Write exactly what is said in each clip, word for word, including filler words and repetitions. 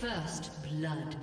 First blood.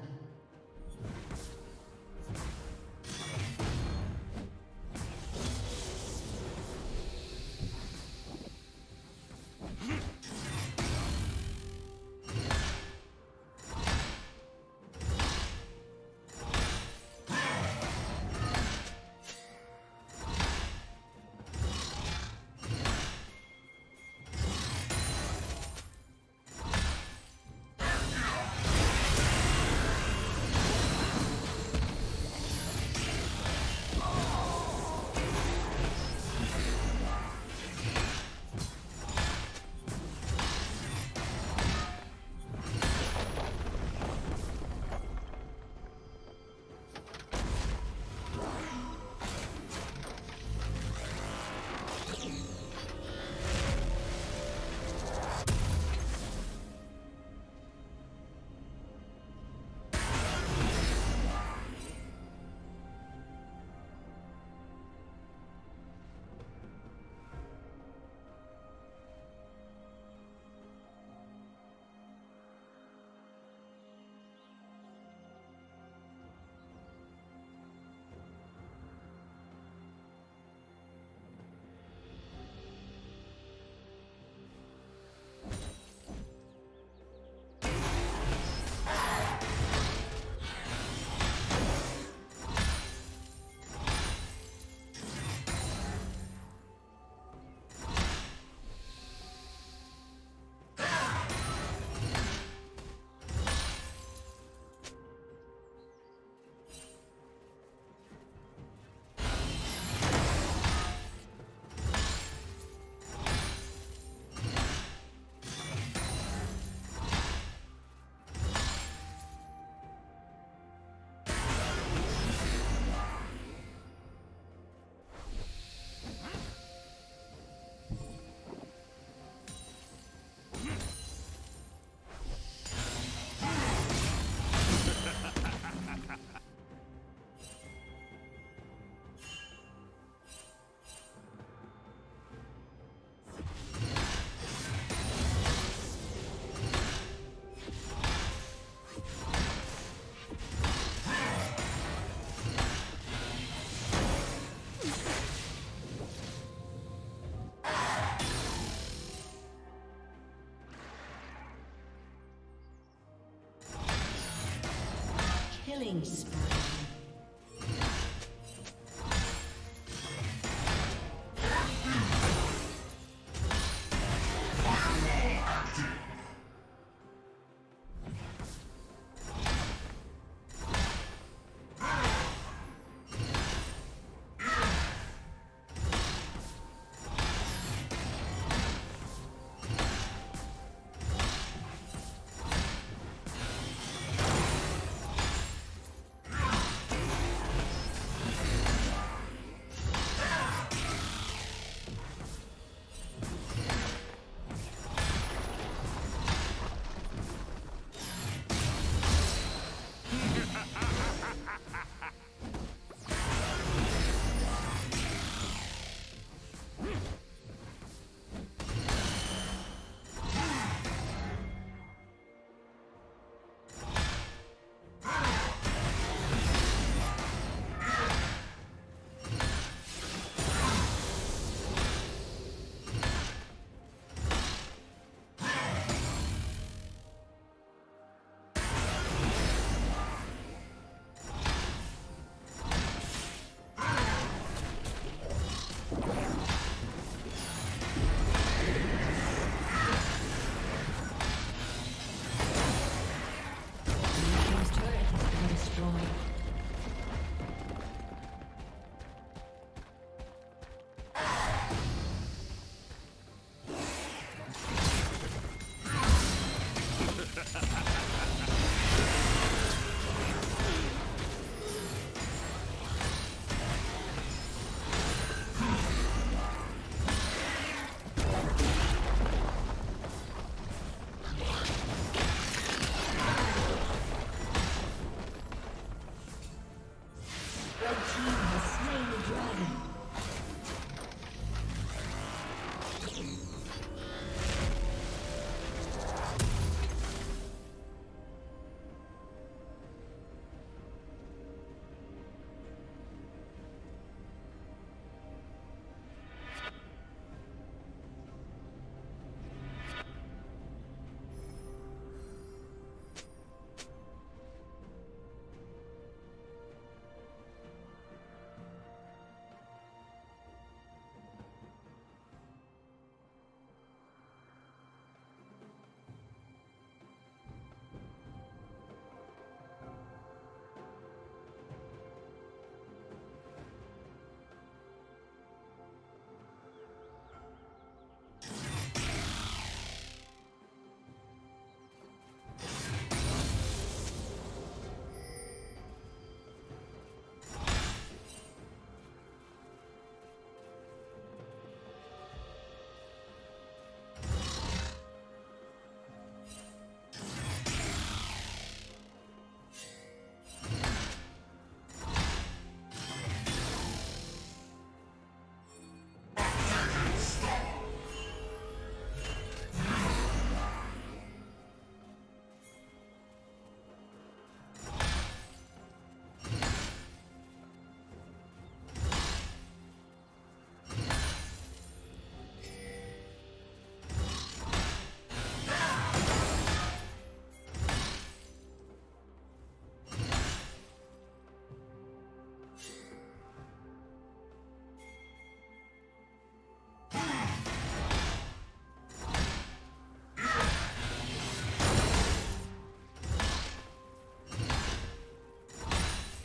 Killing spree.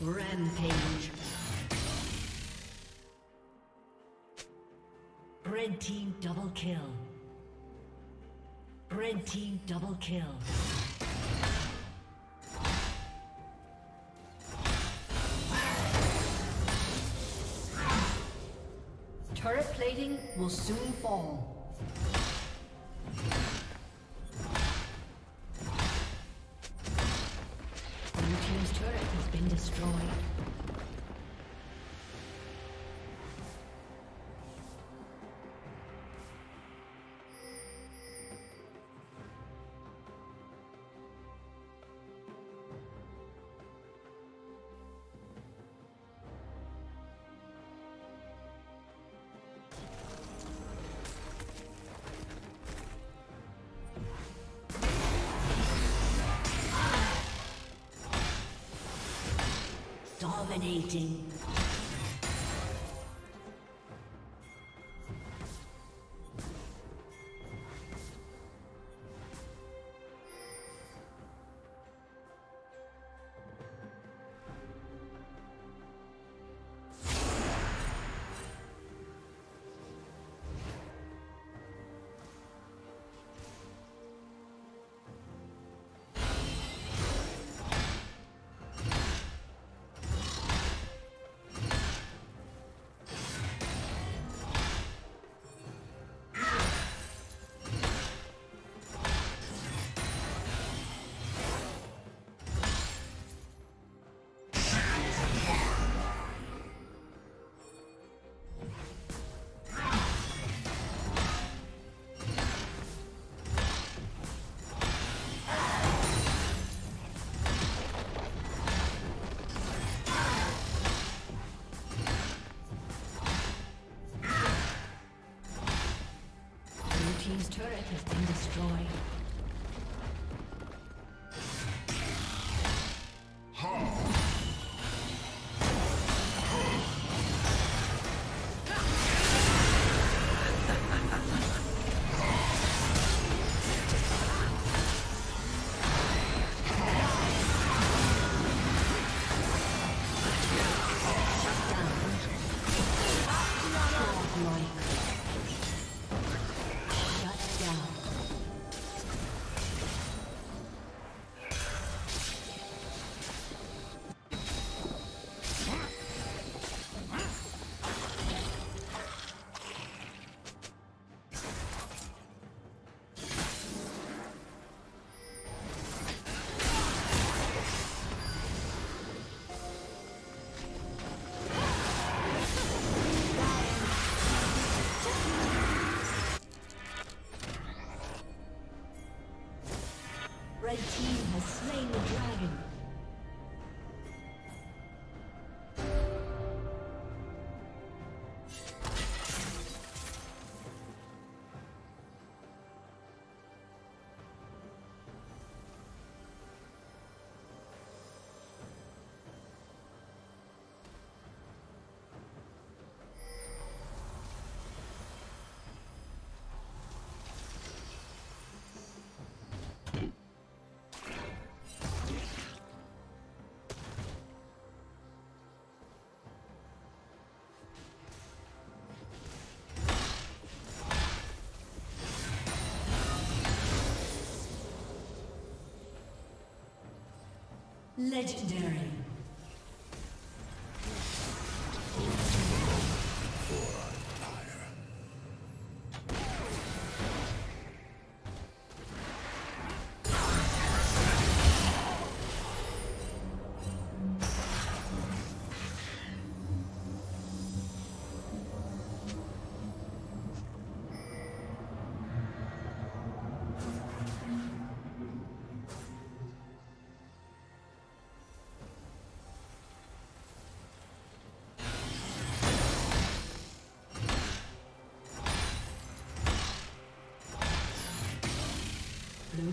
Rampage. Red team double kill. Red team double kill. Turret plating will soon fall. Dominating. His turret has been destroyed. Red team has slain the dragon. Legendary. Blue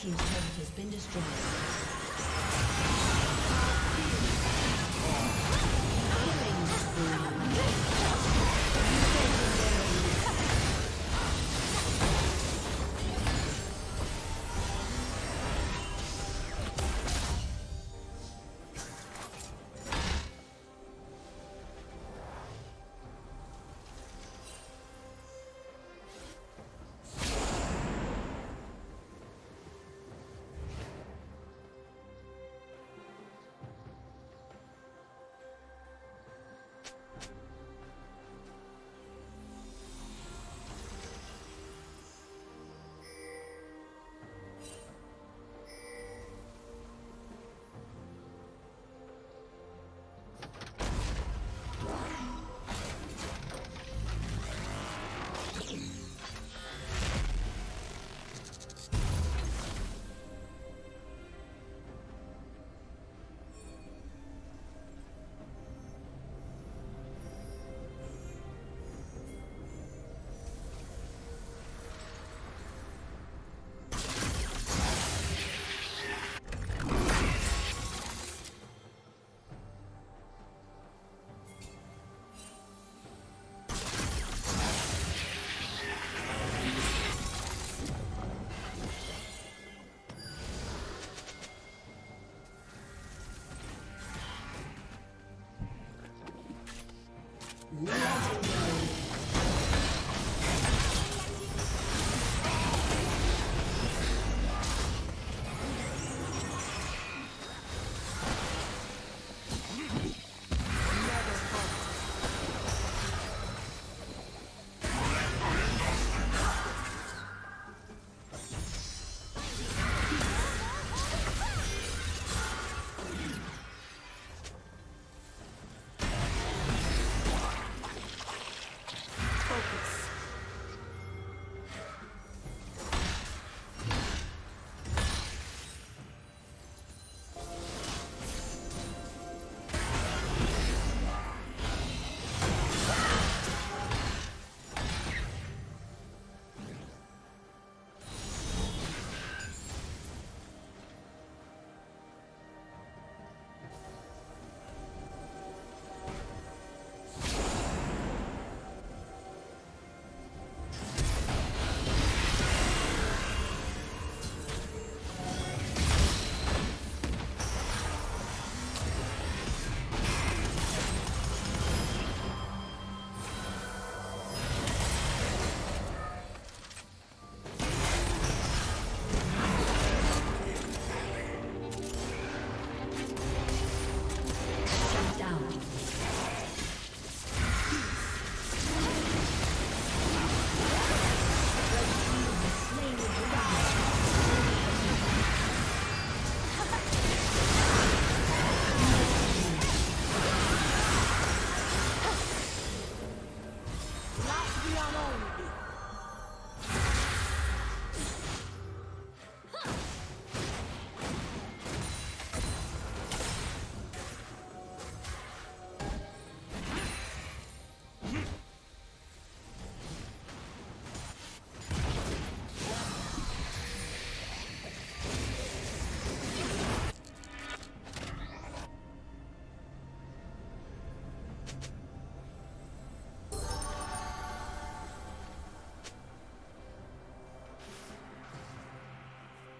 team's turret has been destroyed.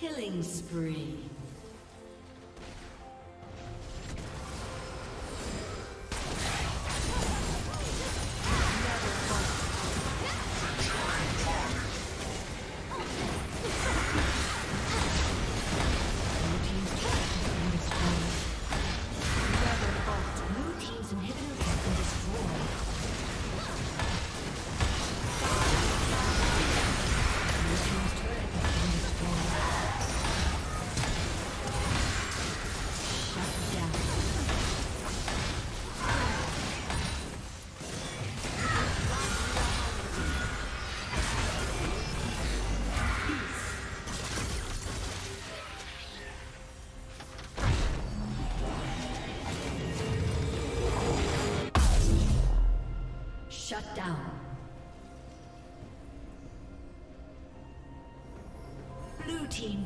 Killing spree. Shut down. Blue team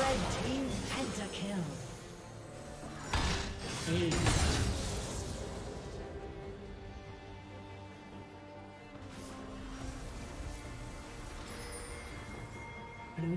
Red team pentakill. Ace. Blue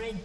Red